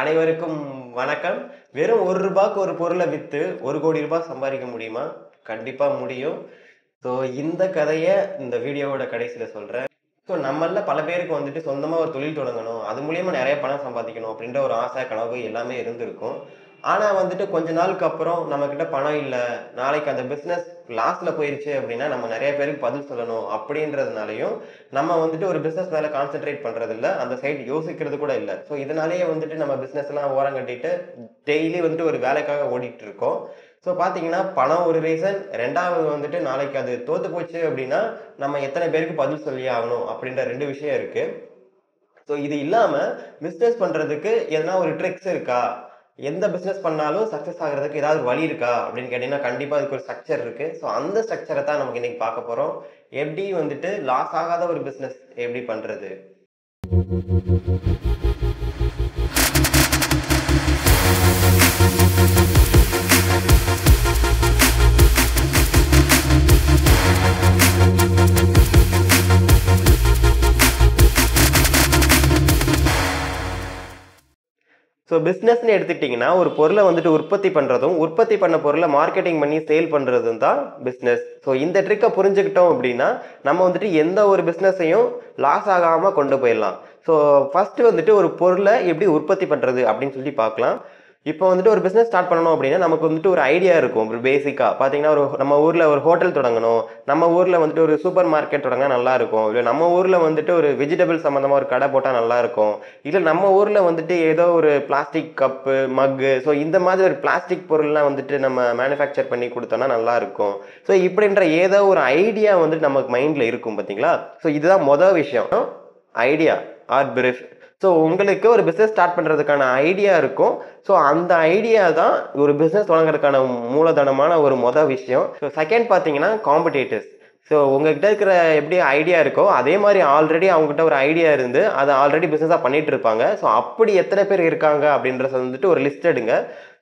அனைவருக்கும் வணக்கம். வெறும் ₹1க்கு ஒரு பொருளை விற்று ₹1 கோடி சம்பாதிக்க முடியுமா? கண்டிப்பாக முடியும். ஸோ இந்த கதையை இந்த வீடியோவோட கடைசியில் சொல்கிறேன். ஸோ நம்மளில் பல பேருக்கு வந்துட்டு சொந்தமாக ஒரு தொழில் தொடங்கணும், அது மூலிமா நிறைய பணம் சம்பாதிக்கணும் அப்படின்ற ஒரு ஆசை, கனவு எல்லாமே இருந்திருக்கும். ஆனால் வந்துட்டு கொஞ்ச நாளுக்கு அப்புறம் நம்மக்கிட்ட பணம் இல்லை, நாளைக்கு அந்த பிஸ்னஸ் லாஸில் போயிடுச்சு அப்படின்னா நம்ம நிறைய பேருக்கு பதில் சொல்லணும் அப்படின்றதுனாலையும் நம்ம வந்துட்டு ஒரு பிஸ்னஸ் மேலே கான்சென்ட்ரேட் பண்ணுறதில்ல, அந்த சைடு யோசிக்கிறது கூட இல்லை. ஸோ இதனாலேயே வந்துட்டு நம்ம பிஸ்னஸ்லாம் ஓரம் கட்டிட்டு டெய்லி வந்துட்டு ஒரு வேலைக்காக ஓடிட்டு இருக்கோம். ஸோ பார்த்தீங்கன்னா பணம் ஒரு ரீசன், ரெண்டாவது வந்துட்டு நாளைக்கு அது தோற்று போச்சு அப்படின்னா நம்ம எத்தனை பேருக்கு பதில் சொல்லி ஆகணும் அப்படின்ற ரெண்டு விஷயம் இருக்குது. ஸோ இது இல்லாமல் பிஸ்னஸ் பண்ணுறதுக்கு எதனா ஒரு ட்ரிக்ஸ் இருக்கா, எந்த பிஸ்னஸ் பண்ணாலும் சக்ஸஸ் ஆகிறதுக்கு ஏதாவது வழி இருக்கா அப்படின்னு கேட்டிங்கன்னா கண்டிப்பாக அதுக்கு ஒரு ஸ்ட்ரக்சர் இருக்குது. ஸோ அந்த ஸ்ட்ரக்சரை தான் நமக்கு இன்றைக்கி பார்க்க போகிறோம். எப்படி வந்துட்டு லாஸ் ஆகாத ஒரு பிஸ்னஸ் எப்படி பண்ணுறது. ஸோ பிஸ்னஸ்ன்னு எடுத்துக்கிட்டிங்கன்னா ஒரு பொருளை வந்துட்டு உற்பத்தி பண்ணுறதும் உற்பத்தி பண்ண பொருளை மார்க்கெட்டிங் பண்ணி சேல் பண்ணுறதும் தான் பிஸ்னஸ். ஸோ இந்த ட்ரிக்கை புரிஞ்சுக்கிட்டோம் அப்படின்னா நம்ம வந்துட்டு எந்த ஒரு பிஸ்னஸையும் லாஸ் ஆகாமல் கொண்டு போயிடலாம். ஸோ ஃபஸ்ட்டு வந்துட்டு ஒரு பொருளை எப்படி உற்பத்தி பண்ணுறது அப்படின்னு சொல்லி பார்க்கலாம். இப்போ வந்துட்டு ஒரு பிஸ்னஸ் ஸ்டார்ட் பண்ணணும் அப்படின்னா நமக்கு வந்துட்டு ஒரு ஐடியா இருக்கும். ஒரு பேசிக்காக பார்த்தீங்கன்னா ஒரு நம்ம ஊரில் ஒரு ஹோட்டல் தொடங்கணும், நம்ம ஊரில் வந்துட்டு ஒரு சூப்பர் மார்க்கெட் தொடங்கினா நல்லாயிருக்கும், இல்லை நம்ம ஊரில் வந்துட்டு ஒரு வெஜிடபிள் சம்மந்தமாக ஒரு கடை போட்டால் நல்லாயிருக்கும், இல்லை நம்ம ஊரில் வந்துட்டு ஏதோ ஒரு பிளாஸ்டிக் கப்பு மக்கு ஸோ இந்த மாதிரி ஒரு பிளாஸ்டிக் பொருள்லாம் வந்துட்டு நம்ம மேனுஃபேக்சர் பண்ணி கொடுத்தோன்னா நல்லாயிருக்கும். ஸோ இப்படின்ற ஏதோ ஒரு ஐடியா வந்துட்டு நமக்கு மைண்டில் இருக்கும் பார்த்தீங்களா. ஸோ இதுதான் மொதல் விஷயம், ஐடியா ஆர் பிரீஃப். ஸோ உங்களுக்கு ஒரு பிஸ்னஸ் ஸ்டார்ட் பண்ணுறதுக்கான ஐடியா இருக்கும். ஸோ அந்த ஐடியா தான் ஒரு பிஸ்னஸ் தொடங்குறதுக்கான மூலதனமான ஒரு மொதல் விஷயம். ஸோ செகண்ட் பார்த்தீங்கன்னா காம்படிட்டர்ஸ். ஸோ உங்கள்கிட்ட இருக்கிற எப்படி ஐடியா இருக்கோ அதே மாதிரி ஆல்ரெடி அவங்ககிட்ட ஒரு ஐடியா இருந்து அதை ஆல்ரெடி பிஸ்னஸாக பண்ணிகிட்டு இருப்பாங்க. ஸோ அப்படி எத்தனை பேர் இருக்காங்க அப்படின்றத வந்துட்டு ஒரு லிஸ்ட் எடுங்க.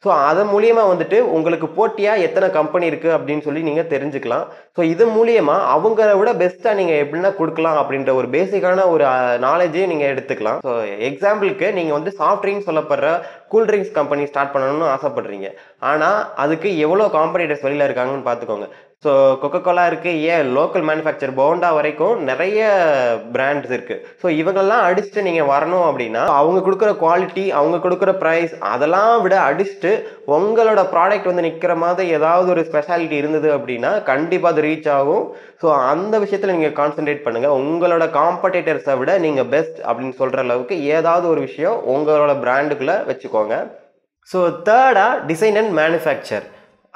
ஸோ அது மூலிமா வந்துட்டு உங்களுக்கு போட்டியாக எத்தனை கம்பெனி இருக்குது அப்படின்னு சொல்லி நீங்கள் தெரிஞ்சுக்கலாம். ஸோ இது மூலிமா அவங்கள விட பெஸ்ட்டாக நீங்கள் எப்படின்னா கொடுக்கலாம் அப்படின்ற ஒரு பேசிக்கான ஒரு நாலேஜையும் நீங்கள் எடுத்துக்கலாம். ஸோ எக்ஸாம்பிளுக்கு நீங்கள் வந்து சாஃப்ட் ட்ரிங்க்ஸ் சொல்லப்படுற கூல்ட்ரிங்க்ஸ் கம்பெனி ஸ்டார்ட் பண்ணணும்னு ஆசைப்பட்றீங்க, ஆனால் அதுக்கு எவ்வளோ காம்படிட்டர்ஸ் வெளியில் இருக்காங்கன்னு பார்த்துக்கோங்க. ஸோ கொக்கோ கோலா இருக்குது, ஏன் லோக்கல் மேனுஃபேக்சர் போண்டா வரைக்கும் நிறைய பிராண்ட்ஸ் இருக்குது. ஸோ இவங்கெல்லாம் அடிச்சுட்டு நீங்கள் வரணும் அப்படின்னா அவங்க கொடுக்குற குவாலிட்டி, அவங்க கொடுக்குற ப்ரைஸ் அதெல்லாம் விட அடிச்சுட்டு உங்களோட ப்ராடக்ட் வந்து நிற்கிற மாதிரி ஏதாவது ஒரு ஸ்பெஷாலிட்டி இருந்தது அப்படின்னா கண்டிப்பாக அது ரீச் ஆகும். ஸோ அந்த விஷயத்தில் நீங்கள் கான்சென்ட்ரேட் பண்ணுங்கள். உங்களோட காம்படிட்டர்ஸை விட நீங்கள் பெஸ்ட் அப்படின்னு சொல்கிற அளவுக்கு ஏதாவது ஒரு விஷயம் உங்களோட பிராண்டுக்குள்ளே வச்சுக்கோங்க. ஸோ தேர்டாக டிசைன் அண்ட் மேனுஃபேக்சர்.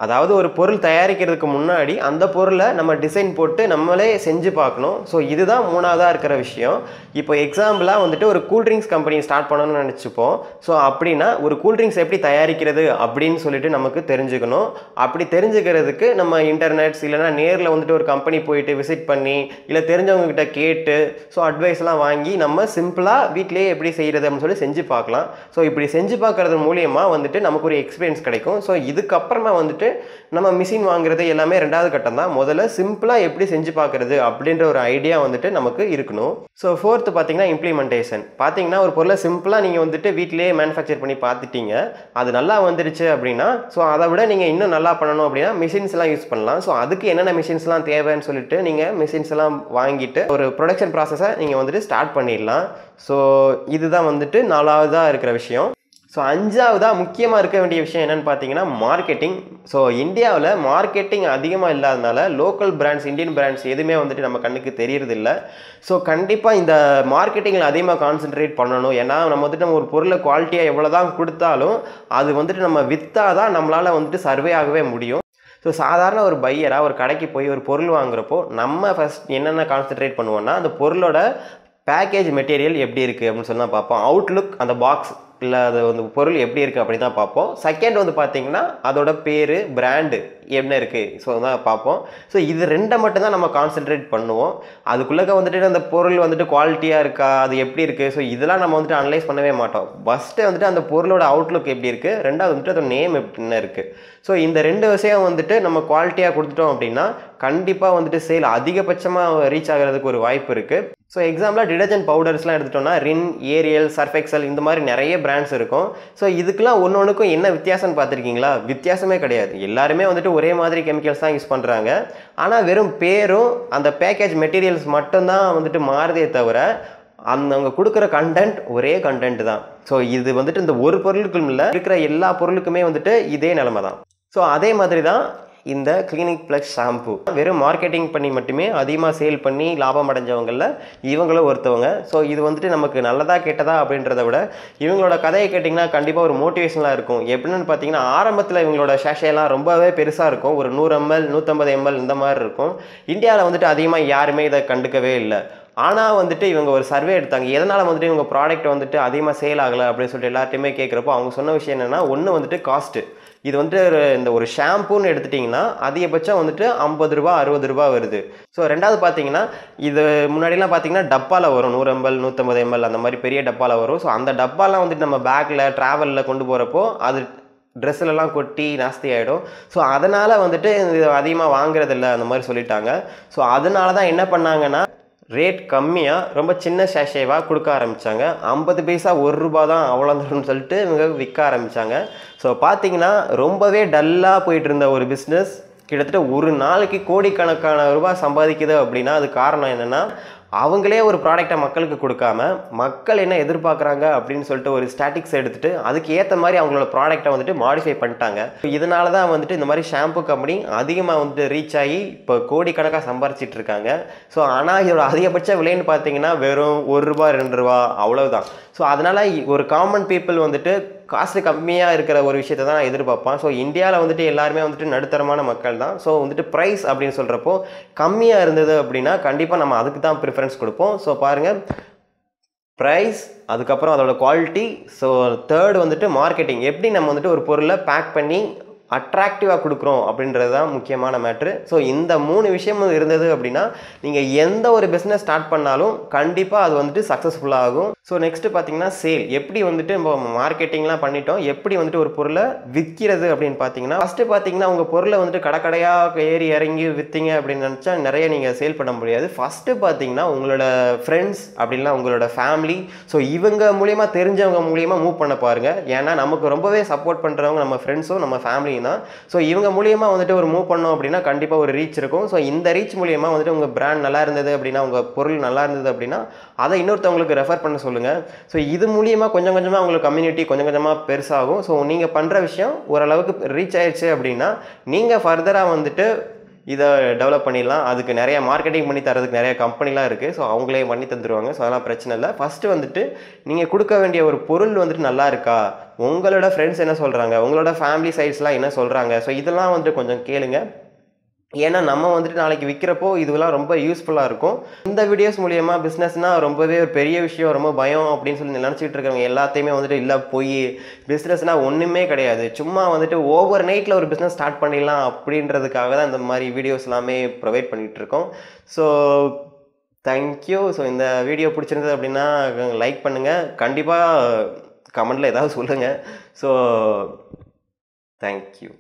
அதாவது ஒரு பொருள் தயாரிக்கிறதுக்கு முன்னாடி அந்த பொருளை நம்ம டிசைன் போட்டு நம்மளே செஞ்சு பார்க்கணும். ஸோ இதுதான் மூணாவதாக இருக்கிற விஷயம். இப்போ எக்ஸாம்பிளாக வந்துட்டு ஒரு கூல்ட்ரிங்க்ஸ் கம்பெனி ஸ்டார்ட் பண்ணணும்னு நினச்சிப்போம். ஸோ அப்படின்னா ஒரு கூல்ட்ரிங்க்ஸ் எப்படி தயாரிக்கிறது அப்படின்னு சொல்லிட்டு நமக்கு தெரிஞ்சுக்கணும். அப்படி தெரிஞ்சுக்கிறதுக்கு நம்ம இன்டர்நெட்ஸ் இல்லைனா நேரில் வந்துட்டு ஒரு கம்பெனி போயிட்டு விசிட் பண்ணி இல்லை தெரிஞ்சவங்ககிட்ட கேட்டு ஸோ அட்வைஸ்லாம் வாங்கி நம்ம சிம்பிளாக வீட்டிலேயே எப்படி செய்கிறது அப்படின்னு சொல்லி செஞ்சு பார்க்கலாம். ஸோ இப்படி செஞ்சு பார்க்குறது மூலயமா வந்துட்டு நமக்கு ஒரு எக்ஸ்பீரியன்ஸ் கிடைக்கும். ஸோ இதுக்கப்புறமா வந்துட்டு நம்ம மிஷின் வாங்குறது எல்லாமே ரெண்டாவது கட்டம் தான். முதல்ல சிம்பிளா எப்படி செஞ்சு பார்க்கறது அப்படின்ற ஒரு ஐடியா வந்துட்டு நமக்கு இருக்கணும். ஸோ ஃபோர்த்து பார்த்தீங்கன்னா இம்ப்ளிமெண்டேஷன். பார்த்தீங்கன்னா ஒரு பொருளை சிம்பிளாக நீங்கள் வந்துட்டு வீட்டிலேயே மேனுஃபேக்சர் பண்ணி பார்த்துட்டீங்க, அது நல்லா வந்துடுச்சு அப்படின்னா ஸோ அதை விட நீங்கள் இன்னும் நல்லா பண்ணணும் அப்படின்னா மிஷின்ஸ்லாம் யூஸ் பண்ணலாம். ஸோ அதுக்கு என்னென்ன மிஷின்ஸ்லாம் தேவைன்னு சொல்லிட்டு நீங்கள் மிஷின்ஸ்லாம் வாங்கிட்டு ஒரு ப்ரொடக்ஷன் ப்ராசஸை நீங்கள் வந்துட்டு ஸ்டார்ட் பண்ணிடலாம். ஸோ இதுதான் வந்துட்டு நாலாவதாக இருக்கிற விஷயம். ஸோ அஞ்சாவதாக முக்கியமாக இருக்க வேண்டிய விஷயம் என்னென்னு பார்த்தீங்கன்னா மார்க்கெட்டிங். ஸோ இந்தியாவில் மார்க்கெட்டிங் அதிகமாக இல்லாதனால லோக்கல் பிராண்ட்ஸ், இந்தியன் பிராண்ட்ஸ் எதுவுமே வந்துட்டு நம்ம கண்ணுக்கு தெரியறதில்ல. ஸோ கண்டிப்பாக இந்த மார்க்கெட்டிங்கில் அதிகமாக கான்சென்ட்ரேட் பண்ணணும். ஏன்னா நம்ம வந்துட்டு நம்ம ஒரு பொருளை குவாலிட்டியாக எவ்வளோ தான் கொடுத்தாலும் அது வந்துட்டு நம்ம விற்றா தான் நம்மளால் வந்துட்டு சர்வே ஆகவே முடியும். ஸோ சாதாரண ஒரு பையராக ஒரு கடைக்கு போய் ஒரு பொருள் வாங்குறப்போ நம்ம ஃபஸ்ட் என்னென்ன கான்சென்ட்ரேட் பண்ணுவோன்னா அந்த பொருளோட பேக்கேஜ் மெட்டீரியல் எப்படி இருக்குது அப்படின்னு சொல்லி தான் பார்ப்போம். அவுட்லுக், அந்த பாக்ஸ் இல்லை அது வந்து பொருள் எப்படி இருக்குது அப்படி தான் பார்ப்போம். செகண்ட் வந்து பார்த்திங்கன்னா அதோட பேர், பிராண்டு என்ன இருக்குது ஸோ தான் பார்ப்போம். ஸோ இது ரெண்டை மட்டும்தான் நம்ம கான்சென்ட்ரேட் பண்ணுவோம். அதுக்குள்ளே வந்துட்டு அந்த பொருள் வந்துட்டு குவாலிட்டியாக இருக்கா, அது எப்படி இருக்குது ஸோ இதெல்லாம் நம்ம வந்துட்டு அனலைஸ் பண்ணவே மாட்டோம். ஃபஸ்ட்டு வந்துட்டு அந்த பொருளோட அவுட்லுக் எப்படி இருக்குது, ரெண்டாவது வந்துட்டு அதோட நேம் எப்படின்னு இருக்குது. ஸோ இந்த ரெண்டு விஷயம் வந்துட்டு நம்ம குவாலிட்டியாக கொடுத்துட்டோம் அப்படின்னா கண்டிப்பாக வந்துட்டு சேல் அதிகபட்சமாக ரீச் ஆகிறதுக்கு ஒரு வாய்ப்பு இருக்குது. So example detergent powders la eduthona Rin, Ariel, Surf Excel indha mari nariya brands irukum. So idukla onnonukku enna vithyasam paathirkingala vithyasame kedaiyadhu ellarume vandu ore maadhiri chemicals dhaan use pandranga ana verum perum and package materials mattum dhaan vandu maarudhe thavara and அவங்க கொடுக்கிற content ஒரே content தான். So இது வந்துட்டு இந்த ஒரு பொருளுக்கும் இல்ல இருக்கிற எல்லா பொருளுக்குமே வந்துட்டு இதே நிலைமை தான். சோ அதே மாதிரி தான் இந்த கிளினிக் பிளஸ் ஷாம்பு வெறும் மார்க்கெட்டிங் பண்ணி மட்டுமே அதிகமா சேல் பண்ணி லாபம் அடைஞ்சவங்கல்ல இவங்களே ஒருத்தவங்க. சோ இது வந்துட்டு நமக்கு நல்லதா கேட்டதா அப்படின்றதை விட இவங்களோட கதையை கேட்டிங்கனா கண்டிப்பா ஒரு மோட்டிவேஷனலா இருக்கும். எப்படின்னு பாத்தீங்கன்னா ஆரம்பத்துல இவங்களோட ஷாஷே எல்லாம் ரொம்பவே பெருசா இருக்கும். ஒரு 100 ml 150 ml இந்த மாதிரி இருக்கும். இந்தியால வந்துட்டு அதிகமா யாருமே இத கண்டுக்கவே இல்ல. ஆனா வந்துட்டு இவங்க ஒரு சர்வே எடுத்தாங்க. எதனால வந்துட்டு இவங்க ப்ராடக்ட் வந்துட்டு அதிகமா சேல் ஆகல அப்படி சொல்லிட்டு எல்லாத்தையுமே கேக்குறப்போ அவங்க சொன்ன விஷயம் என்னன்னா ஒண்ணு வந்துட்டு காஸ்ட். இது வந்துட்டு இந்த ஒரு ஷாம்பூன்னு எடுத்துட்டீங்கன்னா அதிகபட்சம் வந்துட்டு 50 ரூபாய் 60 ரூபாய் வருது. சோ இரண்டாவது பாத்தீங்கன்னா இது முன்னாடி எல்லாம் பாத்தீங்கன்னா டப்பால வரும் 100 ml 150 ml அந்த மாதிரி பெரிய டப்பால வரும். சோ அந்த டப்பாலாம் வந்துட்டு நம்ம பேக்ல டிராவல்ல கொண்டு போறப்போ அது ட்ரெஸ்ல எல்லாம் கொட்டி நாஸ்தி ஆயிடும். சோ அதனால வந்துட்டு அதிகமா வாங்குறது இல்ல அந்த மாதிரி சொல்லிட்டாங்க. சோ அதனால தான் என்ன பண்ணாங்கன்னா ரேட் கம்மியா ரொம்ப சின்ன ஷாஷேவா கொடுக்க ஆரம்பிச்சாங்க. 50 பைசா 1 ரூபாய் தான் அவ்வளவுன்னு சொல்லிட்டு இவங்க விற்க ஆரம்பிச்சாங்க. சோ பாத்தீங்கன்னா ரொம்பவே டல்லா போயிட்டு இருந்த ஒரு பிசினஸ் கிட்டத்தட்ட ஒரு நாளைக்கு கோடிக்கணக்கான ரூபாய் சம்பாதிக்குது அப்படினா அது காரணம் என்னன்னா அவங்களே ஒரு ப்ராடக்ட்டை மக்களுக்கு கொடுக்காம மக்கள் என்ன எதிர்பார்க்கறாங்க அப்படினு சொல்லிட்டு ஒரு ஸ்டாட்டிக்ஸ் எடுத்துட்டு அதுக்கு ஏத்த மாதிரி அவங்களோட ப்ராடக்ட்டை வந்துட்டு மாடிஃபை பண்ணிட்டாங்க. இதனால தான் வந்துட்டு இந்த மாதிரி ஷாம்பு கம்பெனி அதிகமா வந்து ரீச் ஆகி இப்ப கோடிக்கணக்கா சம்பாரிச்சிட்டு இருக்காங்க. சோ ஆனா இதோட அதிகபட்ச விலைன்னு பாத்தீங்கன்னா வெறும் 1 ரூபாய் 2 ரூபாய் அவ்வளவுதான். சோ அதனால ஒரு காமன் பீப்பிள் வந்துட்டு காஸ்ட் கம்மியா இருக்கிற ஒரு விஷயத்தை தான் எதிர்பார்ப்பான். சோ இந்தியால வந்துட்டு எல்லாரும் வந்துட்டு நடுத்தரமான மக்கள் தான். சோ வந்துட்டு பிரைஸ் அப்படினு சொல்றப்போ கம்மியா இருந்தது அப்படினா கண்டிப்பா நம்ம அதுக்கு தான் ப்ரிஃபரன்ஸ் கொடுப்போம். சோ பாருங்க பிரைஸ் அதுக்கு அப்புறம் அதோட குவாலிட்டி. சோ third வந்துட்டு மார்க்கெட்டிங் எப்படி நம்ம வந்துட்டு ஒரு பொருளை பேக் பண்ணி அட்ராக்டிவா கொடுக்கிறோம் அப்படின்றது தான் முக்கியமான மேட்டர். சோ இந்த மூணு விஷயமும் இருந்தது அப்படினா நீங்க எந்த ஒரு பிசினஸ் ஸ்டார்ட் பண்ணாலும் கண்டிப்பா அது வந்துட்டு சக்சஸ்ஃபுல் ஆகும். சோ நெக்ஸ்ட் பாத்தீங்கன்னா சேல் எப்படி வந்துட்டு நம்ம மார்க்கெட்டிங்லாம் பண்ணிட்டோம் எப்படி வந்துட்டு ஒரு பொருளை விற்கிறது அப்படினு பாத்தீங்கன்னா ஃபர்ஸ்ட் பாத்தீங்கன்னா உங்க பொருளை வந்துட்டு கடகடையா ஏறி இறங்கி வித்தீங்க அப்படினு நினைச்சா நிறைய நீங்க சேல் பண்ண முடியாது. ஃபர்ஸ்ட் பாத்தீங்கன்னா உங்களோட ஃப்ரெண்ட்ஸ் அப்படினா உங்களோட ஃபேமிலி சோ இவங்க மூலமா தெரிஞ்சவங்க மூலமா மூவ் பண்ண பாருங்க. ஏன்னா நமக்கு ரொம்பவே சப்போர்ட் பண்றவங்க நம்ம ஃப்ரெண்ட்ஸோ நம்ம ஃபேமிலி. சோ இவங்க மூலமா வந்துட்டு ஒரு மூவ் பண்ணோம் அப்படினா கண்டிப்பா ஒரு ரீச் இருக்கும். சோ இந்த ரீச் மூலமா வந்துட்டு உங்க பிராண்ட் நல்லா இருந்தது அப்படினா உங்க பொருள் நல்லா இருந்தது அப்படினா அதை இன்னொருத்தவங்களுக்கு ரெஃபர் பண்ண சொல்லுங்க. சோ இது மூலமா கொஞ்சம் கொஞ்சமா உங்க கம்யூனிட்டி கொஞ்சம் கொஞ்சமா பெருசாகும். சோ நீங்க பண்ற விஷயம் ஓரளவுக்கு ரீச் ஆயிருச்சு அப்படினா நீங்க ஃபர்தரா வந்துட்டு இதை டெவலப் பண்ணிடலாம். அதுக்கு நிறைய மார்க்கெட்டிங் பண்ணி தரதுக்கு நிறைய கம்பெனிலாம் இருக்குது. ஸோ அவங்களே பண்ணி தந்துடுவாங்க. ஸோ அதெல்லாம் பிரச்சனை இல்லை. ஃபஸ்ட்டு வந்துட்டு நீங்கள் கொடுக்க வேண்டிய ஒரு பொருள் வந்துட்டு நல்லா இருக்கா உங்களோட ஃப்ரெண்ட்ஸ் என்ன சொல்கிறாங்க உங்களோட ஃபேமிலி சைட்ஸ்லாம் என்ன சொல்கிறாங்க ஸோ இதெல்லாம் வந்துட்டு கொஞ்சம் கேளுங்க. ஏன்னா நம்ம வந்துட்டு நாளைக்கு விற்கிறப்போ இதுவெல்லாம் ரொம்ப யூஸ்ஃபுல்லாக இருக்கும். இந்த வீடியோஸ் மூலமா பிஸ்னஸ்னால் ரொம்பவே ஒரு பெரிய விஷயம் ரொம்ப பயம் அப்படின்னு சொல்லி நினச்சிக்கிட்டு இருக்கிறவங்க எல்லாத்தையுமே வந்துட்டு இல்லை போய் பிஸ்னஸ்னால் ஒன்றுமே கிடையாது சும்மா வந்துட்டு ஓவர் நைட்டில் ஒரு பிஸ்னஸ் ஸ்டார்ட் பண்ணிடலாம் அப்படின்றதுக்காக தான் இந்த மாதிரி வீடியோஸ் எல்லாமே ப்ரொவைட் பண்ணிகிட்டு இருக்கோம். So thank you. ஸோ இந்த வீடியோ பிடிச்சிருந்தது அப்படின்னா லைக் பண்ணுங்கள். கண்டிப்பாக கமெண்டில் ஏதாவது சொல்லுங்கள். So thank you.